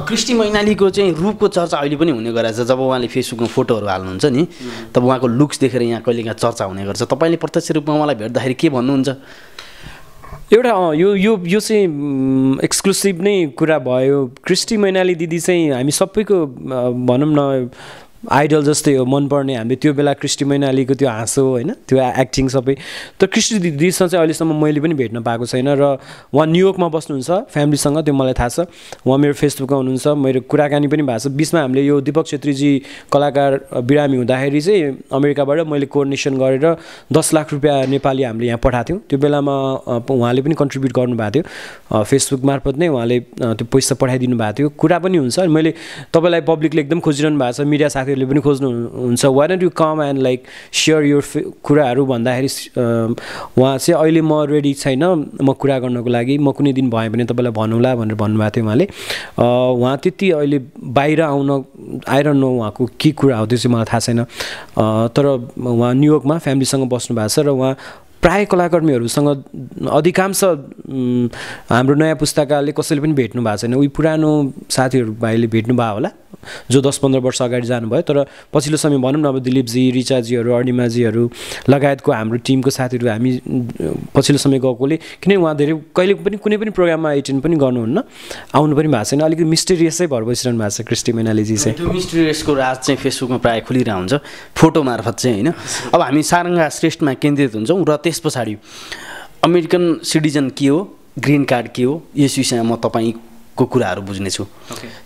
कृष्टि मैनालीको चाहिँ रूपको चर्चा अहिले पनि हुने गरेछ जब उहाँले फेसबुकमा फोटोहरू हाल्नुहुन्छ नि तब उहाँको लुक्स देखेर यहाँ कहिलेकाहीँ चर्चा हुने गर्छ तपाईँले प्रत्यक्ष रूपमा उहाँलाई भेट्दाखेरि के भन्नुहुन्छ एउटा यो चाहिँ एक्सक्लुसिभ नै कुरा भयो कृष्टि मैनाली दिदी चाहिँ हामी सबैको भनौँ न आइडल जस्तै हो मनपर्ने हामीले त्यो बेला कृष्टि मैनालीको त्यो हाँसो होइन त्यो एक्टिङ सबै तर कृष्टि दिदीसँग चाहिँ अहिलेसम्म मैले पनि भेट्न पाएको छैन र उहाँ न्युयोर्कमा बस्नुहुन्छ फ्यामिलीसँग त्यो मलाई थाहा छ उहाँ मेरो फेसबुकमा हुनुहुन्छ मेरो कुराकानी पनि भएको छ बिचमा हामीले यो दीपक छेत्रीजी कलाकार बिरामी हुँदाखेरि चाहिँ अमेरिकाबाट मैले कोअर्डिनेसन गरेर 10 लाख रुपियाँ नेपाली हामीले यहाँ पठाएको थियौँ त्यो बेलामा उहाँले पनि कन्ट्रिब्युट गर्नुभएको थियो फेसबुक मार्फत नै उहाँले त्यो पैसा पठाइदिनु भएको थियो कुरा पनि हुन्छ मैले तपाईँलाई पब्लिकले एकदम खोजिरहनु भएको छ मिडिया साथी ले पनि खोज्नुहुन्छ why don't you come and like share your कुराहरू भन्दाखेरि उहाँ चाहिँ अहिले म रेडी छैन म कुरा गर्नको लागि म कुनै दिन भयो भने तपाईँलाई भनौँला भनेर भन्नुभएको थियो उहाँले उहाँ त्यति अहिले बाहिर आइरहनु उहाँको के कुरा हो त्यो चाहिँ मलाई थाहा छैन तर उहाँ न्युयोर्कमा फ्यामिलीसँग बस्नु भएको छ र उहाँ प्राय कलाकर्मीहरुसँग अधिकांश हाम्रो नयाँ पुस्ताकाले कसैले पनि भेट्नु भएको छैन। उही पुरानो साथीहरु भाइले भेट्नु भयो होला जो 10-15 वर्ष अगाडि जानुभयो, तर पछिल्लो समय भनौं न अब दिलीप जी, रिचा जीहरु, अर्णिमा जीहरु लगायतको हाम्रो टिमको साथीहरु हामी पछिल्लो समय गएकोले किन उहाँ धेरै कहिले पनि कुनै पनि प्रोग्राममा अटेन्ड पनि गर्नुहुन्न, आउनु पनि भएको छैन। अलिकति मिस्टेरियसै भर बसिरहनु भएको छ क्रिस्टी मेनालेजी चाहिँ। त्यो मिस्टेरियसको राज चाहिँ फेसबुकमा प्राय खुलिरहा हुन्छ फोटो मार्फत चाहिँ हैन। अब हामी सारङ्गा श्रेष्ठमा केन्द्रित हुन्छौं र त्यस पछाडी अमेरिकन सिटिजन के हो, ग्रीन कार्ड के हो, यस विषयमा म तपाईको कुराहरु बुझ्नेछु।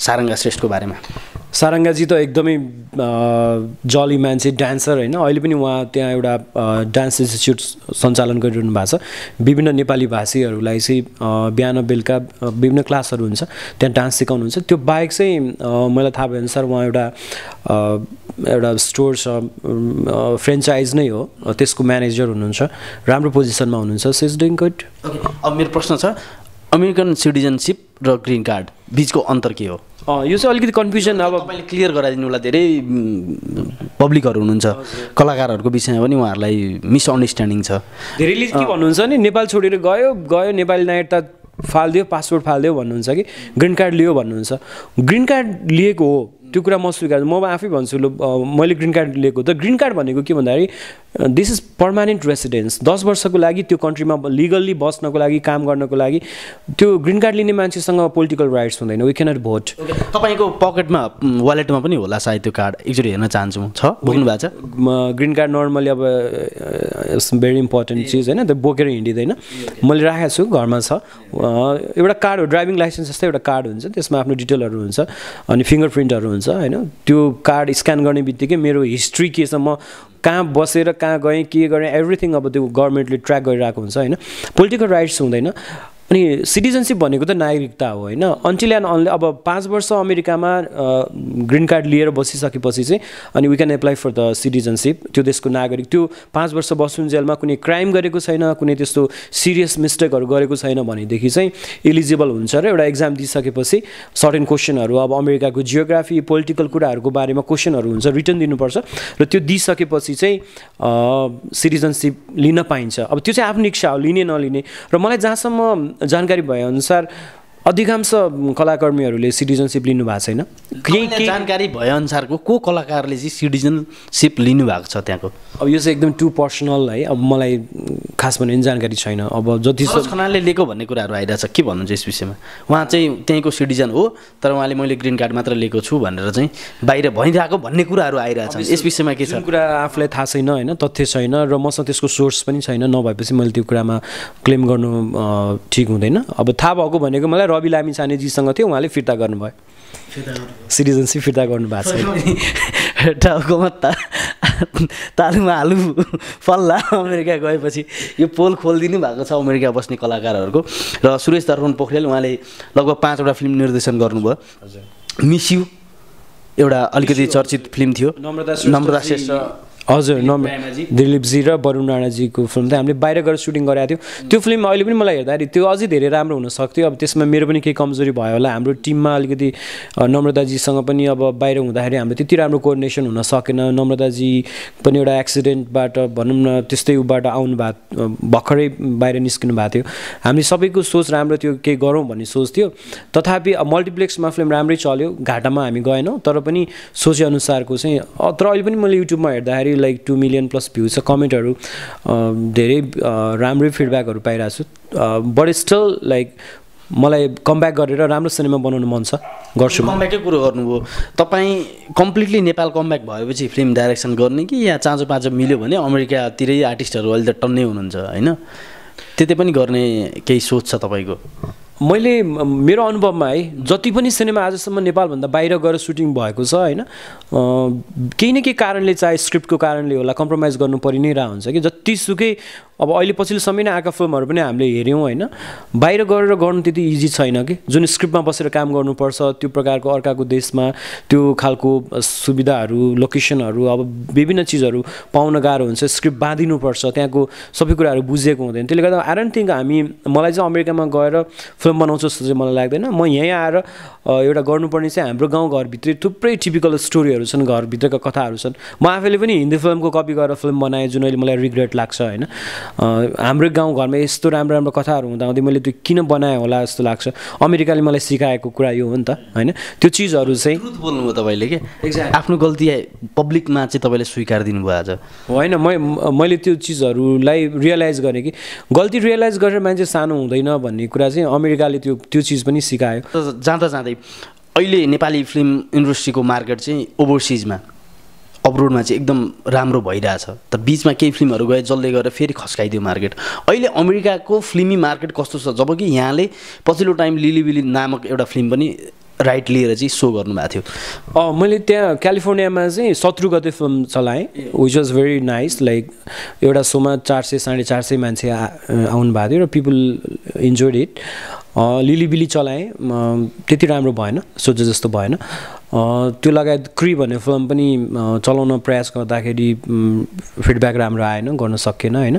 सारङ्गा श्रेष्ठको बारेमा, सारङ्गाजी त एकदमै जली मान्छे, डान्सर हैन। अहिले पनि उहाँ त्यहाँ एउटा डान्स इन्स्टिट्युट सञ्चालन गरिरहनु भएको छ। विभिन्न नेपाली भाषीहरूलाई चाहिँ बिहान बेलुका विभिन्न क्लासहरु हुन्छ, त्यहाँ डान्स सिकाउनुहुन्छ। त्यो बाहेक चाहिँ मलाई थाहा भए अनुसार उहाँ एउटा स्टोर छ, फ्र्यान्चाइज नै हो, त्यसको म्यानेजर हुनुहुन्छ, राम्रो पोजिसनमा हुनुहुन्छ। So is doing good. अब मेरो प्रश्न छ, अमेरिकन सिटिजनशिप र ग्रीन कार्ड बीचको अन्तर के हो? यो चाहिँ अलिकति कन्फ्युजन अब मैले क्लियर गराइदिनु होला। धेरै पब्लिकहरु हुनुहुन्छ, कलाकारहरुको विषयमा पनि उहाँहरूलाई मिसअन्डरस्ट्यान्डिङ छ। धेरैले के भन्नुहुन्छ नि, नेपाल छोडेर गयो नेपाली नागरिकता फाल्दियो, पासपोर्ट फाल्दियो भन्नुहुन्छ कि ग्रीन कार्ड लियो भन्नुहुन्छ। ग्रीन कार्ड लिएको हो त्यो कुरा म स्वीकार, म आफै भन्छु ल मैले ग्रीन कार्ड लिएको। त ग्रीन कार्ड भनेको के भन्दाखेरि दिस इज पर्मानेन्ट रेसिडेन्स, 10 वर्षको लागि त्यो कन्ट्रीमा लिगल्ली बस्नको लागि, काम गर्नको लागि। त्यो ग्रीन कार्ड लिने मान्छेसँग पोलिटिकल राइट्स हुँदैन, वी क्यानट भोट। तपाईँको पकेटमा, वालेटमा पनि होला सायद त्यो कार्ड, एकचोटि हेर्न चाहन्छु म। छ, बोक्नु भएको छ? ग्रीन कार्ड नर्मली अब भेरी इम्पोर्टेन्ट चिज हैन, त्यो बोकेर हिँडिदैन। मैले राखेको छु घरमा, छ एउटा कार्ड हो, ड्राइभिङ लाइसेन्स जस्तै एउटा कार्ड हुन्छ, त्यसमा आफ्नो डिटेलहरु हुन्छ अनि फिङ्गर प्रिन्टहरु हुन्छ हैन। त्यो कार्ड स्क्यान गर्ने बित्तिकै मेरो हिस्ट्री के छ, म कहाँ बसेर कहाँ गएँ के गरेँ, एभ्रिथिङ अब त्यो गभर्मेन्टले ट्र्याक गरिरहेको हुन्छ हैन। पोलिटिकल राइट्स हुँदैन। अनि सिटिजनसिप भनेको त नागरिकता हो हैन। अन्टिल एन्ड अनले अब 5 वर्ष अमेरिकामा ग्रीन कार्ड लिएर बसिसकेपछि चाहिँ अनि we can apply for the citizenship, त्यो देशको नागरिक। त्यो 5 वर्ष बस्नु जेलमा कुनै क्राइम गरेको छैन, कुनै त्यस्तो सिरियस मिस्टेकहरु गरेको छैन भनेदेखि चाहिँ एलिजिबल हुन्छ। र एउटा एक्जाम दिइसकेपछि सर्टेन क्वेसनहरु, अब अमेरिकाको जियोग्राफी, पोलिटिकल कुराहरुको बारेमा क्वेसनहरु हुन्छ, रिटर्न दिनुपर्छ र त्यो दिइसकेपछि चाहिँ सिटिजनसिप लिन पाइन्छ। अब त्यो चाहिँ आफ्नो इच्छा हो लिने नलिने। र मलाई जहाँसम्म जानकारी भए अनुसार अधिकांश कलाकर्मीहरूले सिटिजनसिप लिनु भएको छैन। केही जानकारी भए अनुसारको को कलाकारले चाहिँ सिटिजनसिप लिनु भएको छ त्यहाँको? अब यो चाहिँ एकदम टु पर्सनल है, अब मलाई खास भन्ने जानकारी छैन। अब जति खनालले लिएको भन्ने कुराहरू आइरहेछ, के भन्नुहुन्छ यस विषयमा? उहाँ चाहिँ त्यहीँको सिटिजन हो, तर उहाँले मैले ग्रीन कार्ड मात्र लिएको छु भनेर चाहिँ बाहिर भइरहेको भन्ने कुराहरू आइरहेछ। यस विषयमा के छ? कुरा आफूलाई थाहा छैन हैन, तथ्य छैन र मसँग त्यसको सोर्स पनि छैन। नभएपछि मैले त्यो कुरामा क्लेम गर्नु ठिक हुँदैन। अब थाहा भएको भनेको मलाई रवि लामी छानेजीसँग थियो, उहाँले फिर्ता गर्नुभयो, सिटिजनसिप फिर्ता गर्नु भएको छ। टाउकोमा तालुमा आलु फल्ला, अमेरिका गएपछि यो पोल खोलिदिनु भएको छ अमेरिका बस्ने कलाकारहरूको। र सुरेश दर्पण पोखरेल, उहाँले लगभग 5वटा फिल्म निर्देशन गर्नुभयो। मिस यु एउटा अलिकति चर्चित फिल्म थियो, नम्रता श्रेष्ठ, हजुर दिलीपजी र बरुण राणाजीको फिल्म त हामीले बाहिर गएर सुटिङ गरेको थियौँ। त्यो फिल्म अहिले पनि मलाई हेर्दाखेरि त्यो अझै धेरै राम्रो हुनसक्थ्यो। अब त्यसमा मेरो पनि केही कमजोरी भयो होला, हाम्रो टिममा अलिकति नम्रताजीसँग पनि अब बाहिर हुँदाखेरि हाम्रो त्यति राम्रो कोअर्डिनेसन हुन सकेन। नम्रताजी पनि एउटा एक्सिडेन्टबाट भनौँ न त्यस्तै उबाट आउनु भएको, भर्खरै बाहिर निस्किनु भएको थियो। हामी सबैको सोच राम्रो थियो, केही गरौँ भन्ने सोच थियो। तथापि मल्टिप्लेक्समा फिल्म राम्रै चल्यो, घाटामा हामी गएनौँ, तर पनि सोचेअनुसारको चाहिँ। तर अहिले पनि मैले युट्युबमा हेर्दाखेरि लाइक 2 मिलियन+ भ्यूज छ, कमेन्टहरु धेरै राम्रो फिडब्याकहरु पाइरहेको छु। बट स्टिल लाइक मलाई कमब्याक गरेर राम्रो सिनेमा बनाउनु मन छ, गर्छु। कमब्याकै कुरो गर्नुभयो तपाईँ, कम्प्लिटली नेपाल कमब्याक भएपछि फिल्म डाइरेक्सन गर्ने कि या चाँजो पाँचो मिल्यो भने अमेरिकातिरै आर्टिस्टहरु अहिले त टन्नै हुनुहुन्छ हैन, त्यतै पनि गर्ने केही सोच छ तपाईको? मैले मेरो अनुभवमा है, जति पनि सिनेमा आजसम्म नेपालभन्दा बाहिर गएर सुटिङ भएको छ हैन, केही न केही कारणले, चाहे स्क्रिप्टको कारणले होला, कम्प्रोमाइज गर्नु परि नै रहा हुन्छ कि जतिसुकै। अब अहिले पछिल्लो समय नै आएका फिल्महरु पनि हामीले हेर्यौँ हैन, बाहिर गएर गर्नु त्यति इजी छैन कि जुन स्क्रिप्टमा बसेर काम गर्नुपर्छ। त्यो प्रकारको अर्काको देशमा त्यो खालको सुविधाहरु, लोकेसनहरु, अब विभिन्न चिजहरु पाउन गाह्रो हुन्छ, स्क्रिप्ट बाँधिनुपर्छ, त्यहाँको सबै कुराहरु बुझेको हुँदैन। त्यसले गर्दा आई डोन्ट थिंक हामी, मलाई चाहिँ अमेरिकामा गएर फिल्म बनाउँछु जस्तो चाहिँ मलाई लाग्दैन। म यहीँ आएर एउटा गर्नुपर्ने चाहिँ, हाम्रो गाउँघरभित्रै थुप्रै टिपिकल स्टोरीहरु छन्, घरभित्रका कथाहरु छन्। म आफैले पनि हिन्दी फिल्मको कपी गरेर फिल्म बनाएँ जुन अहिले मलाई रिग्रेट लाग्छ हैन। हाम्रो गाउँ घरमा यस्तो राम्रो राम्रो कथाहरू हुँदाहुँदै मैले त्यो किन बनाएँ होला जस्तो लाग्छ। अमेरिकाले मलाई सिकाएको कुरा यो हो नि त, हैन? त्यो चीजहरू चाहिँ ट्रुथ बोल्नुभयो तपाईले के, एक्ज्याक्ट आफ्नो गल्ती पब्लिकमा चाहिँ तपाईले स्वीकार दिनुभयो आज, हैन? मैले त्यो चीजहरूलाई रियलाइज गरेँ कि गल्ती रियलाइज गरेर मान्छे सानो हुँदैन भन्ने कुरा चाहिँ अमेरिकाले त्यो चीज पनि सिकायो। जाँदा जाँदै अहिले नेपाली फिल्म इन्डस्ट्रीको मार्केट चाहिँ ओभरसिजमा अब्रोडमा चाहिँ एकदम राम्रो भइरहेछ, त बिचमा केही फिल्महरू गए जसले गएर फेरि खस्काइदियो मार्केट। अहिले अमेरिकाको फिल्मी मार्केट कस्तो छ, जबकि यहाँले पछिल्लो टाइम लिलीबिली नामक एउटा फिल्म पनि राइट लिएर चाहिँ सो गर्नुभएको थियो। मैले त्यहाँ क्यालिफोर्नियामा चाहिँ 17 गते फिल्म चलाएँ, which was very nice. Like एउटा सोमा 400-450 मान्छे आउनु भएको थियो र पिपुल इन्जोयड इट। लिलीबिली चलाएँ, त्यति राम्रो भएन, सोचे जस्तो भएन। त्यो लगायत क्री भन्ने फिल्म पनि चलाउन प्रयास गर्दाखेरि फिडब्याक राम्रो आएन, गर्न सकेन, होइन?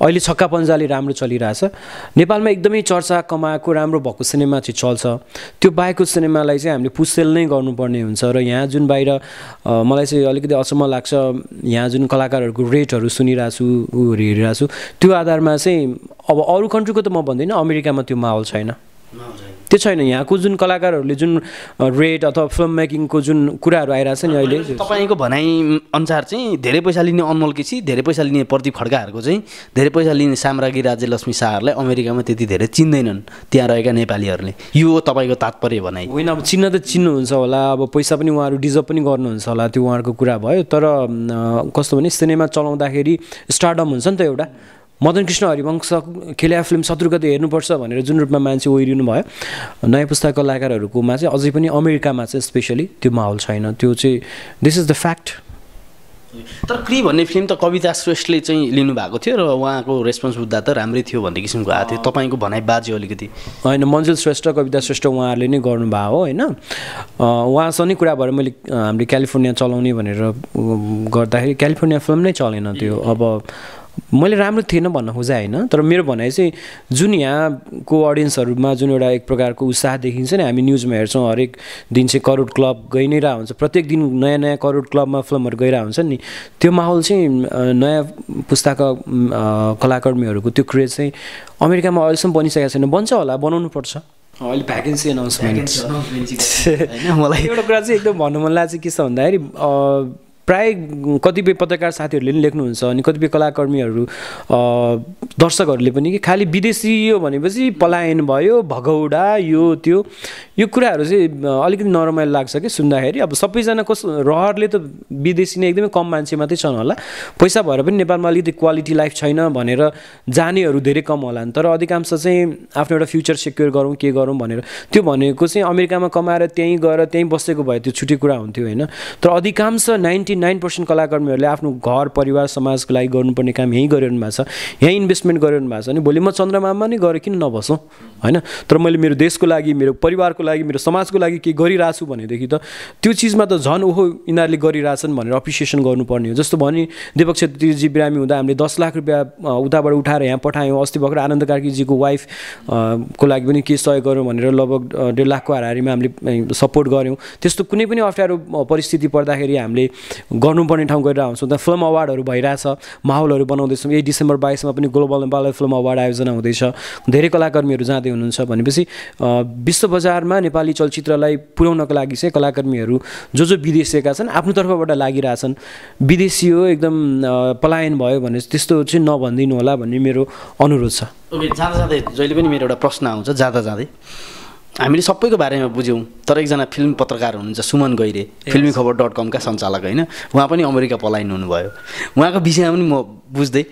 अहिले छक्का पन्जाले राम्रो चलिरहेछ। नेपालमा एकदमै चर्चा कमाएको राम्रो भएको सिनेमा चाहिँ चल्छ। त्यो बाहेकको सिनेमालाई चाहिँ हामीले पुसेल नै गर्नुपर्ने हुन्छ। र यहाँ जुन बाहिर मलाई चाहिँ अलिकति अचम्म लाग्छ, यहाँ जुन कलाकारहरूको रेटहरू सुनिरहेछु, उहरू हेरिरहेछु, त्यो आधारमा चाहिँ अब अरू कन्ट्रीको त म भन्दिनँ, अमेरिकामा त्यो माहौल छैन, त्यो छैन। यहाँको जुन कलाकारहरूले जुन रेट अथवा फिल्म मेकिङको जुन कुराहरू आइरहेछ नि अहिले, तपाईँको भनाइ अनुसार चाहिँ धेरै पैसा लिने अनमोल केसी, धेरै पैसा लिने प्रदीप खड्काहरूको चाहिँ, धेरै पैसा लिने साम्राज्ञी राज्यलक्ष्मी शाहहरूलाई अमेरिकामा त्यति धेरै चिन्दैनन् त्यहाँ रहेका नेपालीहरूले। यो तपाईँको तात्पर्य भनाइ होइन? अब चिन्न त चिन्नुहुन्छ होला, अब पैसा पनि उहाँहरू डिजर्भ पनि गर्नुहुन्छ होला, त्यो उहाँहरूको कुरा भयो। तर कस्तो भने सिनेमा चलाउँदाखेरि स्टारडम हुन्छ नि त एउटा। मदन कृष्ण हरिवंश खेल्या फिल्म 17 गते हेर्नुपर्छ भनेर जुन रूपमा मान्छे ओहिरिनु भयो, नयाँ पुस्ताको कलाकारहरूकोमा चाहिँ अझै पनि अमेरिकामा चाहिँ स्पेसली त्यो माहौल छैन। त्यो चाहिँ दिस इज द फ्याक्ट। तर क्री भन्ने फिल्म त कविता श्रेष्ठले चाहिँ लिनुभएको थियो र उहाँको रेस्पोन्स बुझ्दा त राम्रै थियो भन्ने किसिमको आएको थियो। तपाईँको भनाइ बाज्यो अलिकति, होइन? मन्जुल श्रेष्ठ, कविता श्रेष्ठ उहाँहरूले नै गर्नुभएको हो, होइन? उहाँसँग नै कुरा भएर मैले हामीले क्यालिफोर्निया चलाउने भनेर गर्दाखेरि क्यालिफोर्निया फिल्म नै चलेन। त्यो अब मैले राम्रो थिएन भन्न खोजेँ, होइन? तर मेरो भनाइ चाहिँ जुन यहाँको अडियन्सहरूमा जुन एउटा एक प्रकारको उत्साह देखिन्छ नि, हामी न्युजमा हेर्छौँ हरेक दिन चाहिँ करोड क्लब गइ नै रह हुन्छ, प्रत्येक दिन नयाँ नयाँ करोड क्लबमा फिल्महरू गइरह हुन्छ नि। त्यो माहौल चाहिँ नयाँ पुस्ताका कलाकर्मीहरूको त्यो क्रेज चाहिँ अमेरिकामा अहिलेसम्म बनिसकेको छैन। बन्छ होला, बनाउनुपर्छ। अहिले भ्याकेन्सी एनाउन्समेन्ट, होइन? मलाई एउटा कुरा चाहिँ एकदम भन्नु मन लाग्छ, के छ भन्दाखेरि प्राय कतिपय पत्रकार साथीहरूले पनि लेख्नुहुन्छ अनि कतिपय कलाकर्मीहरू दर्शकहरूले पनि कि खालि विदेशी यो भनेपछि पलायन भयो, भगौडा, यो त्यो, यो कुराहरू चाहिँ अलिकति नरमाइलो लाग्छ कि सुन्दाखेरि। अब सबैजना कस्तो रहरले त विदेशी नै एकदमै कम मान्छे मात्रै छन् होला, पैसा भएर पनि नेपालमा अलिकति क्वालिटी लाइफ छैन भनेर जानेहरू धेरै कम होला नि। तर अधिकांश चाहिँ आफ्नो एउटा फ्युचर सेक्योर गरौँ, के गरौँ भनेर, त्यो भनेको चाहिँ अमेरिकामा कमाएर त्यहीँ गएर त्यहीँ बसेको भए त्यो छुट्टै कुरा हुन्थ्यो, होइन? तर अधिकांश 99% कलाकर्मीहरूले आफ्नो घर, परिवार, समाजको लागि गर्नुपर्ने काम यहीँ गरिरहनु भएको छ, यहीँ इन्भेस्टमेन्ट गरिरहनु भएको छ। अनि भोलि म चन्द्रमामा नै गएर किन नबसौँ, होइन? तर मैले मेरो देशको लागि, मेरो परिवारको लागि, मेरो समाजको लागि केही गरिरहेको छु भनेदेखि त त्यो चिजमा त झन् ओहो यिनीहरूले गरिरहेछन् भनेर अप्रिसिएसन गर्नुपर्ने हो। जस्तो भने दीपक छेत्रीजी बिरामी हुँदा हामीले 10 लाख रुपियाँ उताबाट उठाएर यहाँ पठायौँ। अस्ति भर्खर आनन्द कार्कीजीको वाइफ को लागि पनि के सहयोग गऱ्यौँ भनेर लगभग 1.5 लाखको हाराहारीमा हामीले सपोर्ट गऱ्यौँ। त्यस्तो कुनै पनि अप्ठ्यारो परिस्थिति पर्दाखेरि हामीले गर्नुपर्ने ठाउँ गरेर आउँछौँ। त फिल्म अवार्डहरू भइरहेछ, माहौलहरू बनाउँदैछौँ। यही डिसेम्बर 22मा पनि ग्लोबल नेपाल फिल्म अवार्ड आयोजना हुँदैछ, धेरै कलाकर्मीहरू जाँदै हुनुहुन्छ। भनेपछि विश्व बजारमा नेपाली चलचित्रलाई पुर्याउनको लागि चाहिँ कलाकर्मीहरू जो जो विदेशिएका छन् आफ्नो तर्फबाट लागिरहेछन्। विदेशी हो, एकदम पलायन भयो भने त्यस्तो चाहिँ नभनिदिनु होला भन्ने मेरो अनुरोध छ। जाँदा जाँदै जहिले पनि मेरो एउटा प्रश्न आउँछ, जाँदा जाँदै हामीले सबैको बारेमा बुझ्यौँ, तर एकजना फिल्म पत्रकार हुनुहुन्छ सुमन गैरे, filmykhबर.com का सञ्चालक, होइन? उहाँ पनि अमेरिका पलायन हुनुभयो। उहाँको विषयमा पनि म बुझ्दै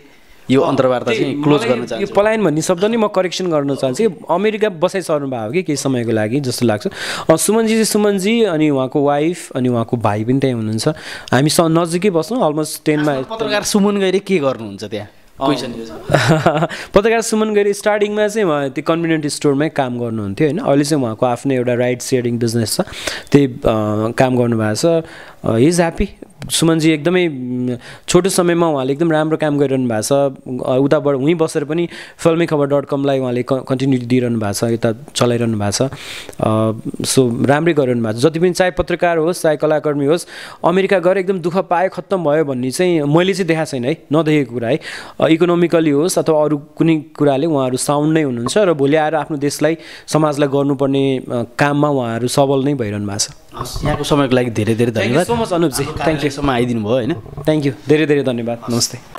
यो अन्तर्वार्ता चाहिँ क्लोज गर्न चाहन्छु। यो पलायन भन्ने शब्द नै म करेक्सन गर्न चाहन्छु। अमेरिका बसाइसर्नु भएको कि केही समयको लागि जस्तो लाग्छ। सुमनजी चाहिँ सुमनजी अनि उहाँको वाइफ अनि उहाँको भाइ पनि त्यहीँ हुनुहुन्छ। हामीसँग नजिकै बस्छौँ, अलमोस्ट 10 माइल। पत्रकार सुमन गैरे के गर्नुहुन्छ त्यहाँ? पत्रकार सुमन गैरी स्टार्टिङमा चाहिँ उहाँ त्यो कन्भिनियन्ट स्टोरमै काम गर्नुहुन्थ्यो, होइन? अहिले चाहिँ उहाँको आफ्नै एउटा राइड सेयरिङ बिजनेस छ, त्यही काम गर्नुभएको छ। He is happy Suman ji एकदमै छोटो समयमा उहाँले एकदम राम्रो काम गरिरहनु भएको छ। उताबाट उहीँ बसेर पनि फिल्मी खबर .com लाई उहाँले कन्टिन्युटी दिइरहनु भएको छ, यता चलाइरहनु भएको छ। सो राम्रै गरिरहनु भएको छ। जति पनि चाहे पत्रकार होस् चाहे कलाकर्मी होस्, अमेरिका गएर एकदम दुःख पायो खत्तम भयो भन्ने चाहिँ मैले चाहिँ देखाएको छैन है, नदेखेको कुरा है। इकोनोमिकली होस् अथवा अरू कुनै कुराले उहाँहरू साउन्ड नै हुनुहुन्छ र भोलि आएर आफ्नो देशलाई समाजलाई गर्नुपर्ने काममा उहाँहरू सबल नै भइरहनु भएको छ। यहाँको समयको लागि धेरै धेरै धन्यवाद। सो मच अनुपजी, थ्याङ्क यू सम्म आइदिनु भयो होइन। थ्याङ्क यू, धेरै धेरै धन्यवाद, नमस्ते।